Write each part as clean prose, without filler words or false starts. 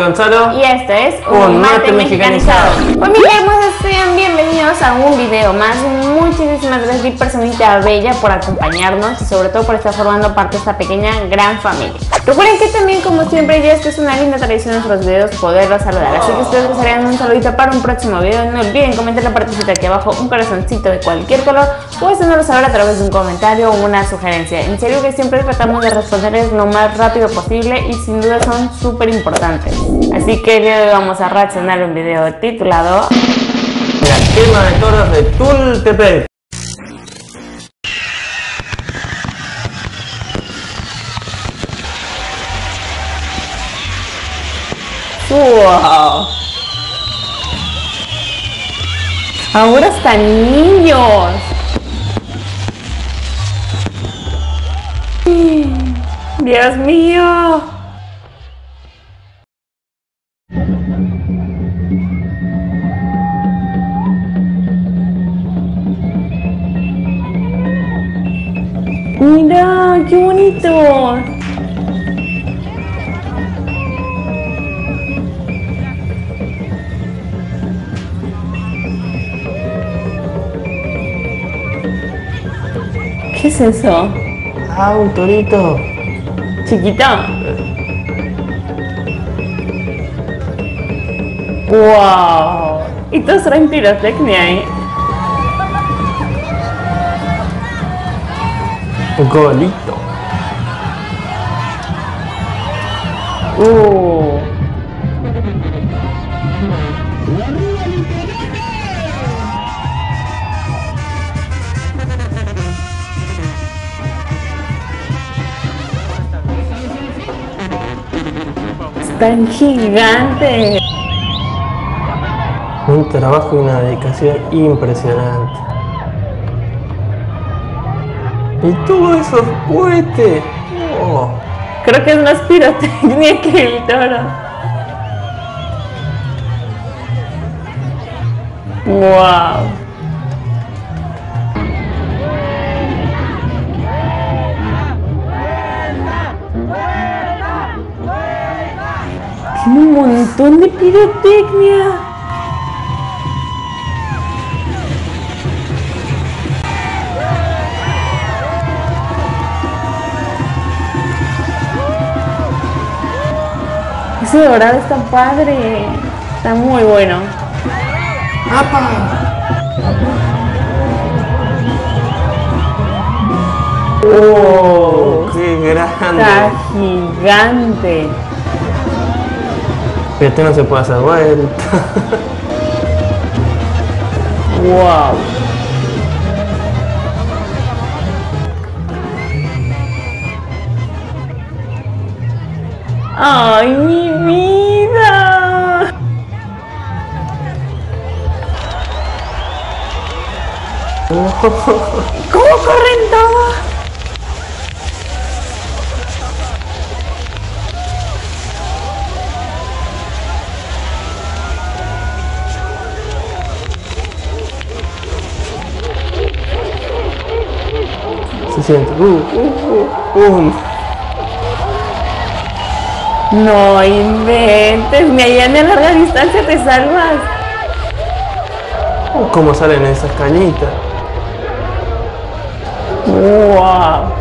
Gonzalo. Y esto es Un Mate Mexicanizado. Pues mis hermosos, sean bienvenidos a un video más. Muchísimas gracias, mi personita bella, por acompañarnos y sobre todo por estar formando parte de esta pequeña gran familia. Recuerden que también, como siempre, ya es que es una linda tradición en nuestros videos poderlos saludar. Así que ustedes les harían un saludito para un próximo video. No olviden comentar la partecita aquí abajo, un corazoncito de cualquier color, o haciéndolo saber a través de un comentario o una sugerencia. En serio que siempre tratamos de responderles lo más rápido posible y sin duda son súper importantes. Así que hoy vamos a reaccionar un video titulado La quema de toros de Tultepec. ¡Wow! Ahora hasta niños. ¡Dios mío! ¡Mira! ¡Qué bonito! ¿Qué es eso? ¡Ah, un torito! ¿Chiquito? ¡Wow! Y todos traen pirotecnia ahí. Golito. Tan gigante. Un trabajo y una dedicación impresionante. Y todos esos cohetes. Oh. Creo que es más pirotecnia que el toro. Wow. Un montón de pirotecnia. Ese dorado está padre. Está muy bueno. ¡Apa! ¡Oh! ¡Qué grande! Está gigante. Este no se puede hacer vuelta. Wow. Ay, mi vida. ¿Cómo corren todos? No inventes, ni allá en larga distancia te salvas. ¿Cómo salen esas cañitas? Wow.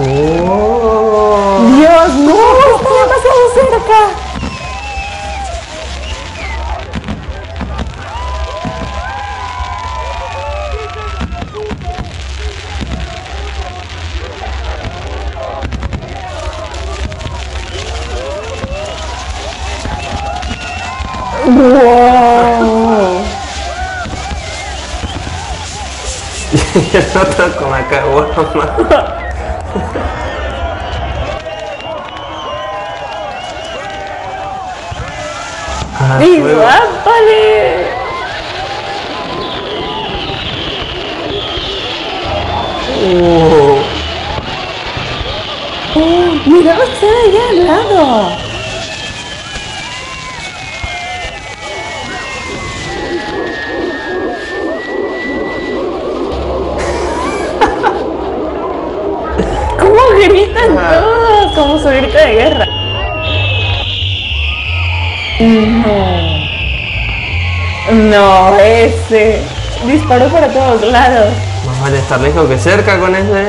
Oh. Dios, no, está demasiado cerca. ¡Wow! Y el otro con la caguama. ¡Disrápale! ¡Oh! ¡Oh! ¡Mira, está allá al lado! como su grito de guerra. No, ese disparó para todos lados. Más vale estar lejos que cerca con ese.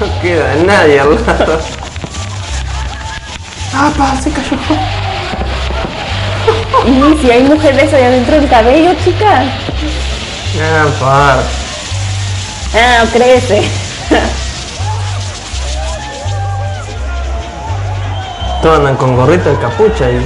No queda nadie al lado. ¡Ah, pa! Se cayó. Y si hay mujeres allá adentro del cabello, chicas. Ah, par. Ah, crece. Todos andan con gorrito de capucha ahí.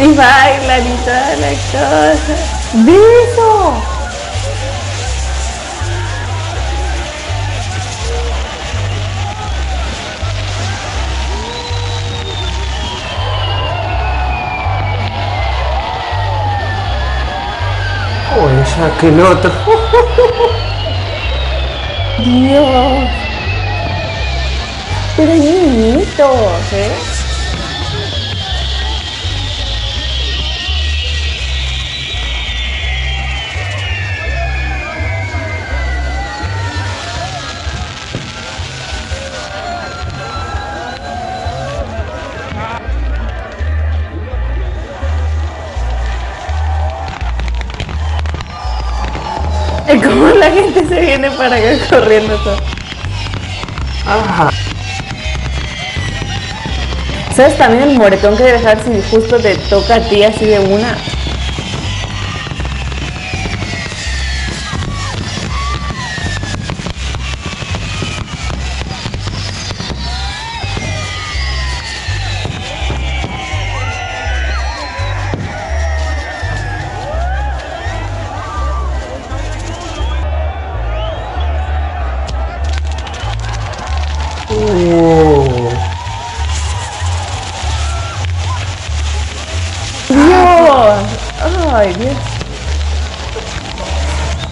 Y bailan y toda la cosa. ¡Ve eso! Oh, ya que el otro. Dios. Pero hay niñitos, ¿eh? Como la gente se viene para acá corriendo todo. Ajá. ¿Sabes también el moretón que dejar si justo te toca a ti así de una?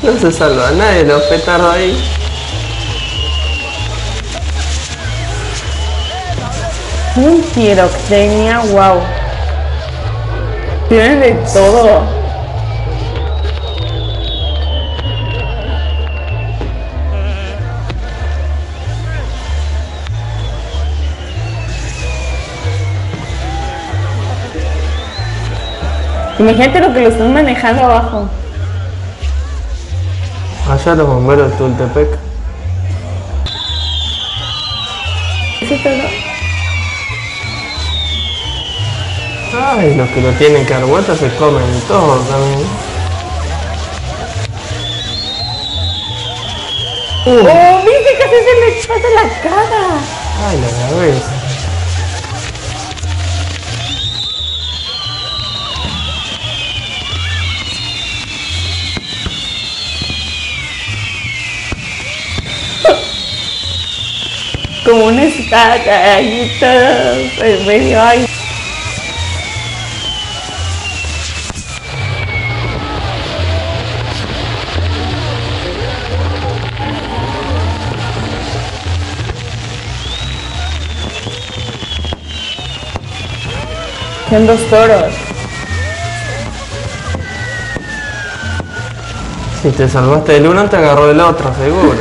No se salva a nadie los petardos ahí. Un pirotecnia, wow. Tienen de todo. Imagínate lo que lo están manejando abajo. Allá los bomberos de Tultepec. ¿Es esto, no? Ay, los que lo tienen carguata se comen todos también. ¡Oh, viste que casi se le pasa la cara! Ay, la cabeza. Como una estaca ahí todo en medio. Ay, son dos toros. Si te salvaste del uno, te agarró del otro, seguro.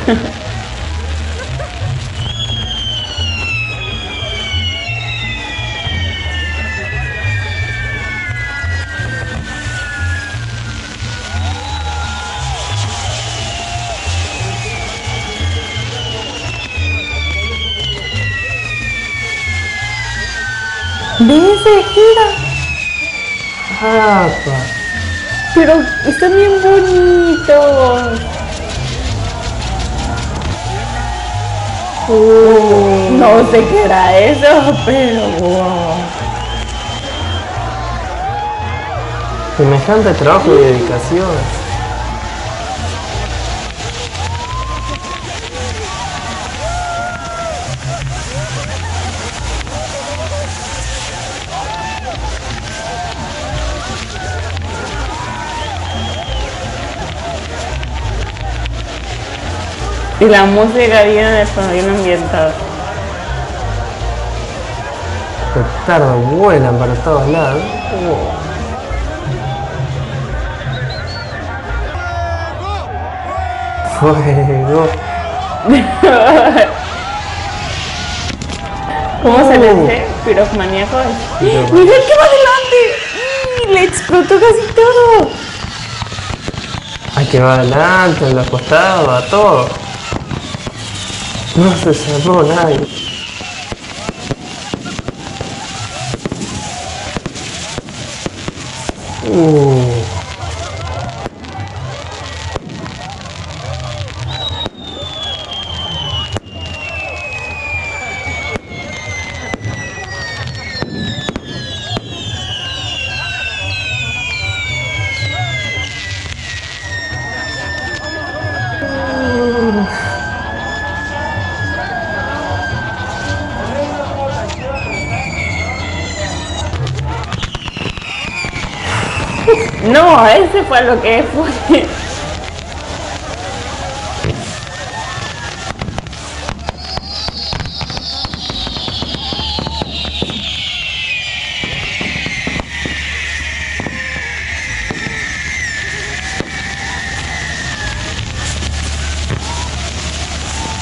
¡Vénse, gira! ¡Ah, pa! ¡Pero están bien bonitos! No sé qué era eso, pero wow. Semejante trabajo y dedicación. Y la música viene de sonido ambientado. Petardos vuelan para todos lados. Wow. ¿Cómo se le dice? Pirofmaníaco. ¡Mira que va adelante! ¡Le explotó casi todo! ¡Ay, que va adelante, en la costada, a todo! No se salvó nadie. No, ese fue lo que fue.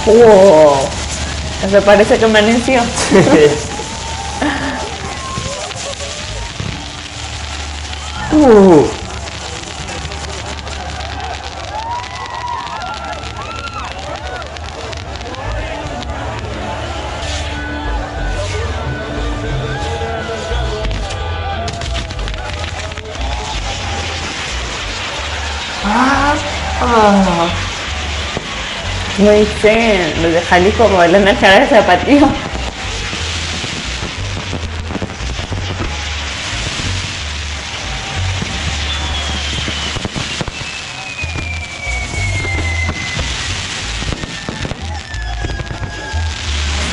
Wow. Me parece que me anunció. No hice, los de Jalisco bailando el cara de zapatillo.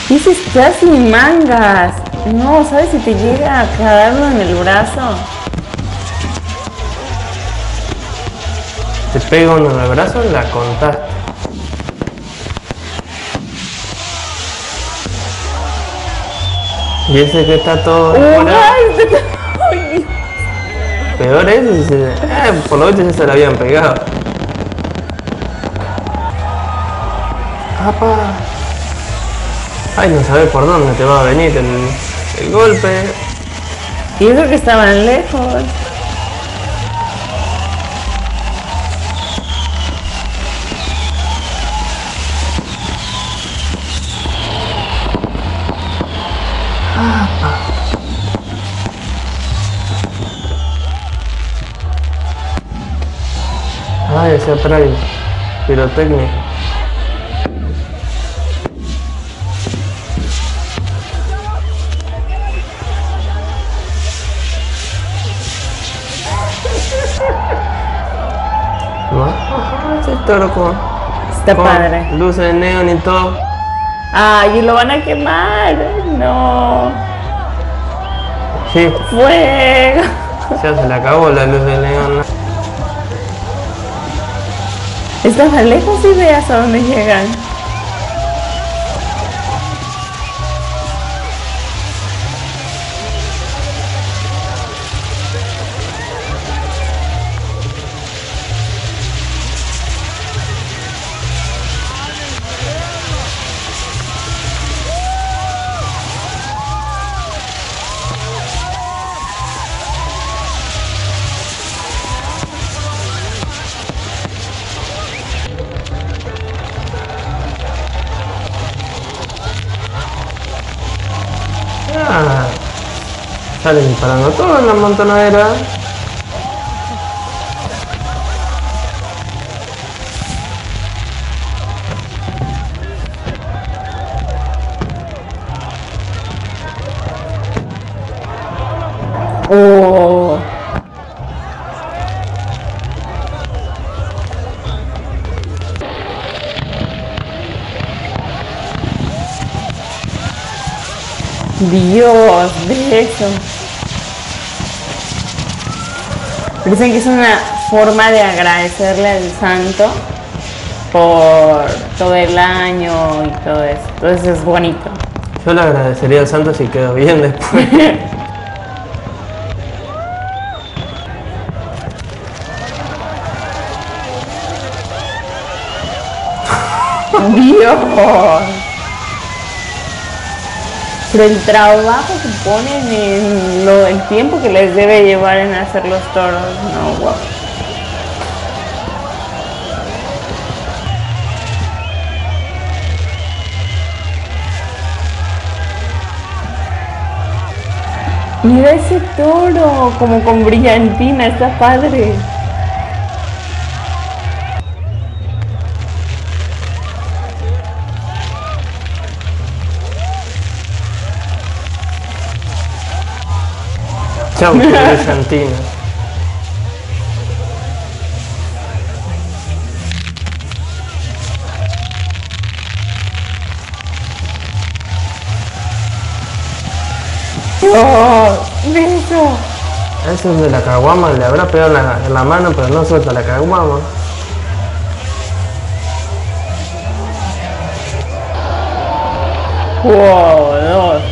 Ese está sin mangas. No, ¿sabes si te llega a clavarlo en el brazo? Te pega uno en el brazo, la contaste. Y ese que está todo demorado. Peor es ese. Por lo visto ya se le habían pegado. ¡Apa! Ay, no sabes por dónde te va a venir el golpe. Y eso que estaban lejos. Ay, se atrae pirotecnia. Está padre. Luces de neón y todo. Ay, y lo van a quemar. No. Sí. Fuego. Ya se le acabó la luz de neón. Están lejos y veas a dónde llegan. Salen disparando todo en la montonadera. Oh. Dios, de eso. Dicen que es una forma de agradecerle al santo por todo el año y todo eso. Entonces es bonito. Yo le agradecería al Santos si quedó bien después. Dios. Pero el trabajo que ponen en el tiempo que les debe llevar en hacer los toros, no, guau. Wow. Mira ese toro, como con brillantina, está padre. Chao, brillantina. ¡Oh! ¡Beso! Eso es de la caguama, le habrá pegado la mano, pero no suelta la caguama. ¡Wow! ¡Dos!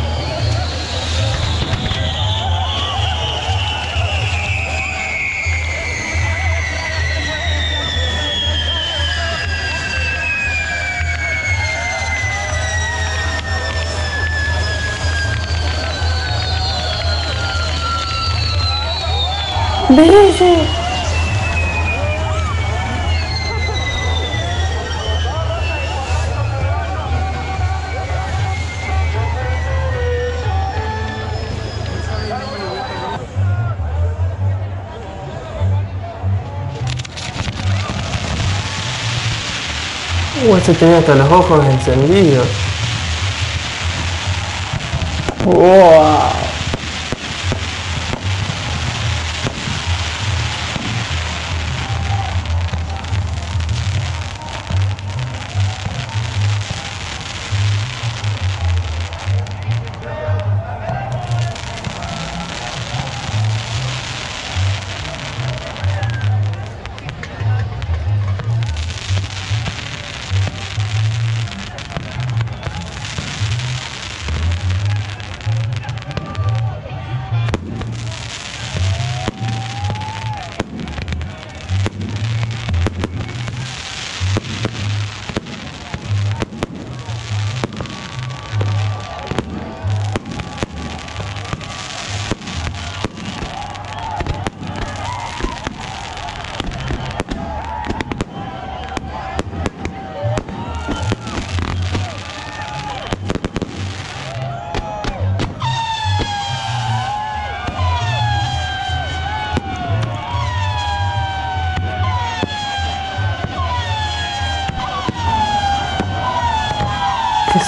¡Bellece! Este tenía hasta los ojos encendidos. ¡Wow!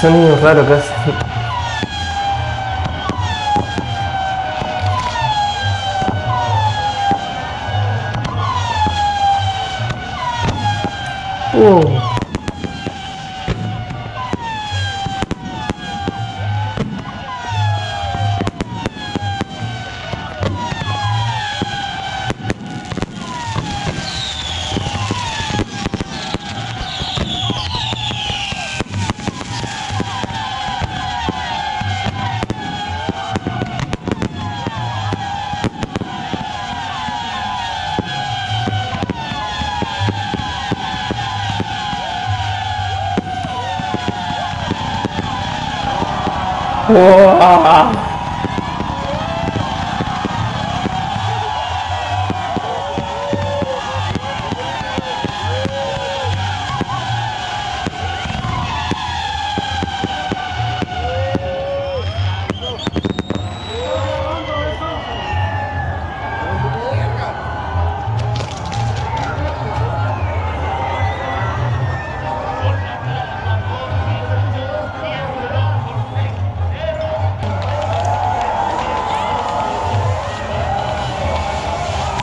Sonido raro casi. ¡Wow!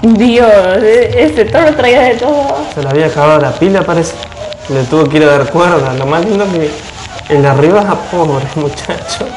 Dios, este toro traía de todo. Se le había acabado la pila, parece. Le tuvo que ir a dar cuerda. Lo más lindo que el de arriba es a pobre, muchacho.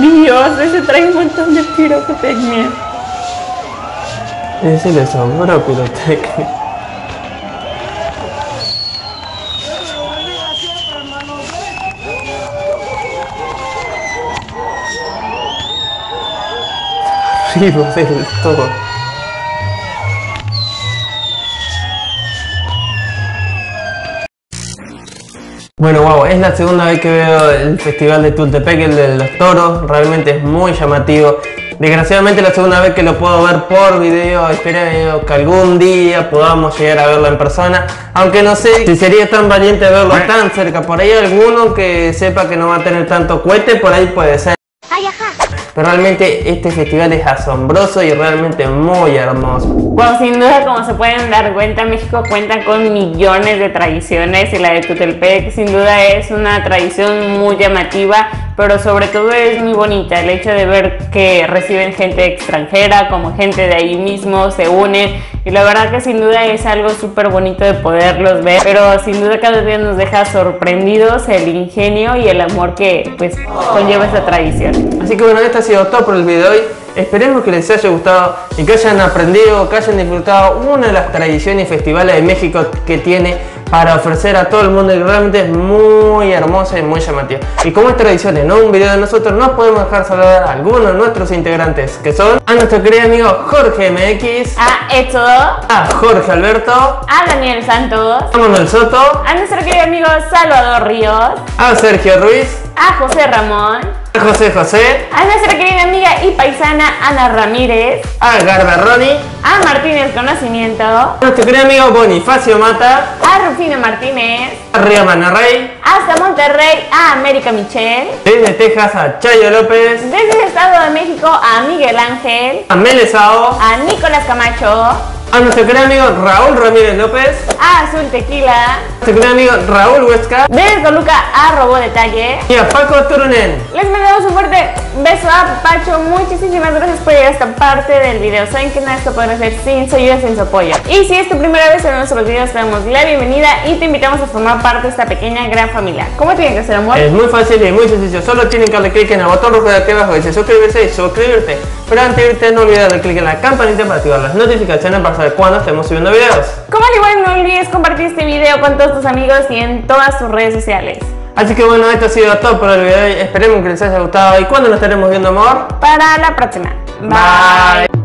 Dios, ese trae un montón de pirotecnia. Ese le sobra pirotecnia. Arriba del todo. Bueno, wow, es la segunda vez que veo el festival de Tultepec, el de los toros, realmente es muy llamativo. Desgraciadamente la segunda vez que lo puedo ver por video, espero que algún día podamos llegar a verlo en persona. Aunque no sé si sería tan valiente verlo tan cerca, por ahí alguno que sepa que no va a tener tanto cohete, por ahí puede ser. Pero realmente este festival es asombroso y realmente muy hermoso. Bueno, sin duda, como se pueden dar cuenta, México cuenta con millones de tradiciones y la de Tultepec sin duda es una tradición muy llamativa, pero sobre todo es muy bonita el hecho de ver que reciben gente extranjera, como gente de ahí mismo, se unen y la verdad que sin duda es algo súper bonito de poderlos ver, pero sin duda cada día nos deja sorprendidos el ingenio y el amor que pues conlleva esta tradición. Así que bueno, esto ha sido todo por el video de hoy. Esperemos que les haya gustado y que hayan aprendido, que hayan disfrutado una de las tradiciones y festivales de México que tiene para ofrecer a todo el mundo y realmente es muy hermosa y muy llamativa. Y como es tradición en un video de nosotros, no podemos dejar saludar a algunos de nuestros integrantes, que son a nuestro querido amigo Jorge MX, a Eto, a Jorge Alberto, a Daniel Santos, a Manuel Soto, a nuestro querido amigo Salvador Ríos, a Sergio Ruiz, a José Ramón, a José, a nuestra querida amiga y paisana Ana Ramírez, a Garda Roni, a Martínez Conocimiento, a nuestro querido amigo Bonifacio Mata, a Rufino Martínez, a Ria Manarrey, hasta Monterrey a América Michel, desde Texas a Chayo López, desde el Estado de México a Miguel Ángel, a Melezao, a Nicolás Camacho, a nuestro gran amigo Raúl Ramírez López, a Azul Tequila, a nuestro gran amigo Raúl Huesca, desde Toluca a Robo Detalle y a Paco Turunen. Les mandamos un fuerte beso a Pacho, muchísimas gracias por llegar a esta parte del video. Saben que nada esto podrá hacer sin su ayuda, sin su apoyo. Y si es tu primera vez en nuestros videos, te damos la bienvenida y te invitamos a formar parte de esta pequeña gran familia. ¿Cómo tienen que hacer, amor? Es muy fácil y muy sencillo, solo tienen que darle clic en el botón rojo de aquí abajo que dice suscribirse y suscribirte. Pero antes de irte, no olvides darle clic en la campanita para activar las notificaciones para saber cuándo estemos subiendo videos. Como al igual, no olvides compartir este video con todos tus amigos y en todas tus redes sociales. Así que bueno, esto ha sido todo por el video. Esperemos que les haya gustado. ¿Y cuándo nos estaremos viendo, amor? Para la próxima. Bye. Bye.